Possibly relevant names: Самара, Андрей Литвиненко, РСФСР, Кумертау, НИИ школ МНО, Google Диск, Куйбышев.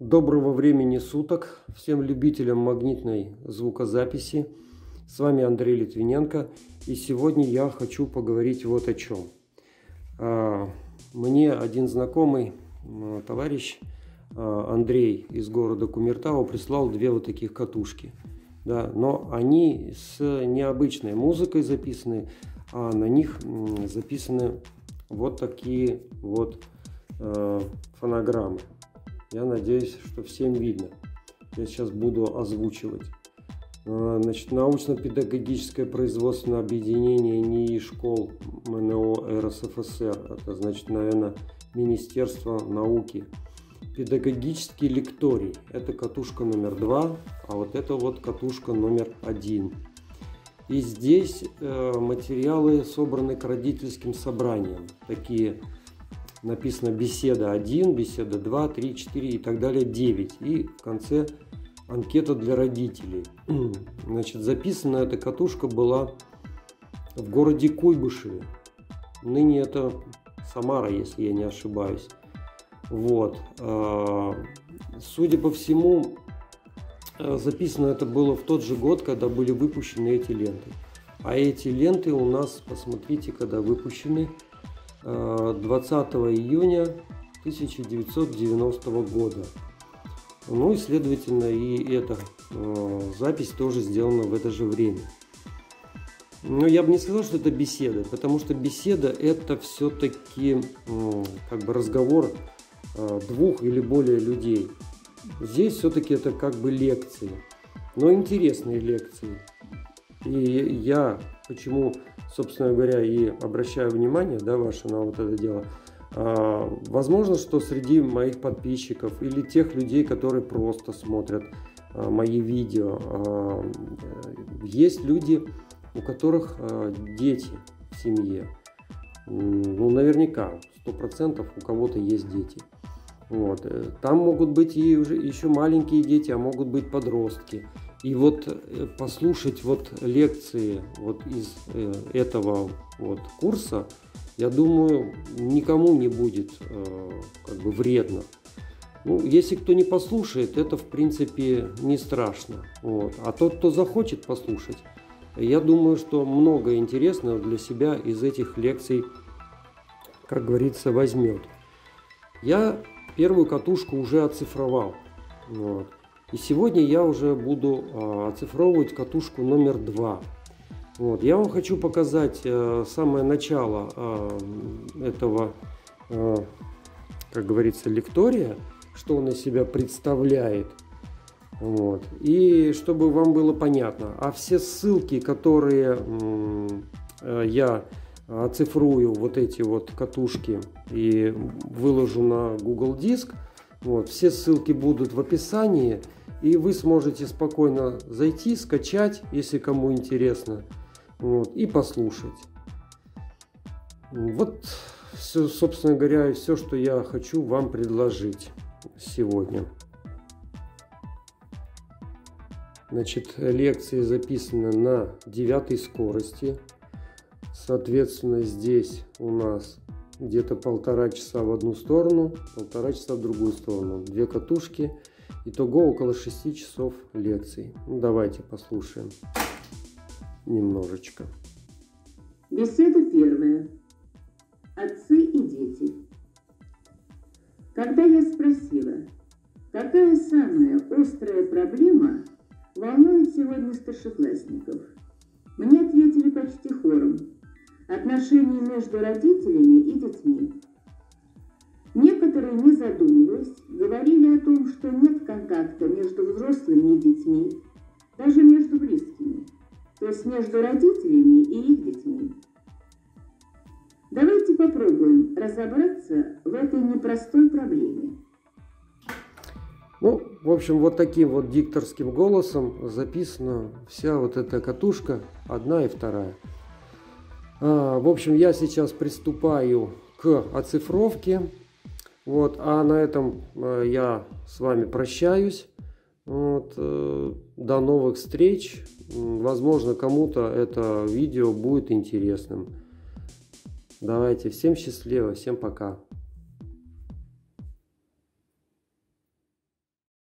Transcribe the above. Доброго времени суток всем любителям магнитной звукозаписи. С вами Андрей Литвиненко. И сегодня я хочу поговорить вот о чем. Мне один знакомый товарищ Андрей из города Кумертау прислал две вот таких катушки. Да, но они с необычной музыкой записаны, а на них записаны вот такие вот фонограммы. Я надеюсь, что всем видно. Я сейчас буду озвучивать. Значит, научно-педагогическое производственное объединение НИИ школ МНО РСФСР. Это значит, наверное, Министерство науки. Педагогический лекторий. Это катушка номер 2, а вот это вот катушка номер 1. И здесь материалы собраны к родительским собраниям. Такие... Написано беседа 1, беседа 2, 3, 4 и так далее, 9. И в конце анкета для родителей. Значит, записана эта катушка была в городе Куйбышеве. Ныне это Самара, если я не ошибаюсь. Вот. Судя по всему, записано это было в тот же год, когда были выпущены эти ленты. А эти ленты у нас, посмотрите, когда выпущены, 20 июня 1990 года. Ну и, следовательно, и эта запись тоже сделана в это же время. Но я бы не сказал, что это беседа, потому что беседа — это все-таки как бы разговор двух или более людей. Здесь все-таки это как бы лекции, но интересные лекции. И я почему, собственно говоря, и обращаю внимание, да, ваше на вот это дело. Возможно, что среди моих подписчиков или тех людей, которые просто смотрят мои видео, есть люди, у которых дети в семье. Ну, наверняка, 100% у кого-то есть дети. Вот. Там могут быть и уже еще маленькие дети, а могут быть подростки. И вот послушать вот лекции вот из этого вот курса, я думаю, никому не будет как бы вредно. Ну, если кто не послушает, это в принципе не страшно. Вот. А тот, кто захочет послушать, я думаю, что много интересного для себя из этих лекций, как говорится, возьмет. Я первую катушку уже оцифровал. Вот. И сегодня я уже буду оцифровывать катушку номер 2. Вот. Я вам хочу показать самое начало этого, как говорится, лектория, что он из себя представляет. Вот. И чтобы вам было понятно. А все ссылки, которые я оцифрую, вот эти вот катушки, и выложу на Google Диск, вот, все ссылки будут в описании. И вы сможете спокойно зайти, скачать, если кому интересно, вот, и послушать. Вот, все, собственно говоря, все, что я хочу вам предложить сегодня. Значит, лекции записаны на 9 скорости. Соответственно, здесь у нас где-то 1,5 часа в одну сторону, 1,5 часа в другую сторону. Две катушки. Итого около 6 часов лекций. Ну, давайте послушаем немножечко. Беседа первая. Отцы и дети. Когда я спросила, какая самая острая проблема волнует сегодня старшеклассников, мне ответили почти хором: отношения между родителями и детьми. Некоторые, не задумываясь, говорили о том, что нет контакта между взрослыми и детьми, даже между близкими, то есть между родителями и их детьми. Давайте попробуем разобраться в этой непростой проблеме. Ну, в общем, вот таким вот дикторским голосом записана вся вот эта катушка, 1 и 2. В общем, я сейчас приступаю к оцифровке. Вот, а на этом я с вами прощаюсь. Вот, до новых встреч. Возможно, кому-то это видео будет интересным. Давайте, всем счастливо, всем пока.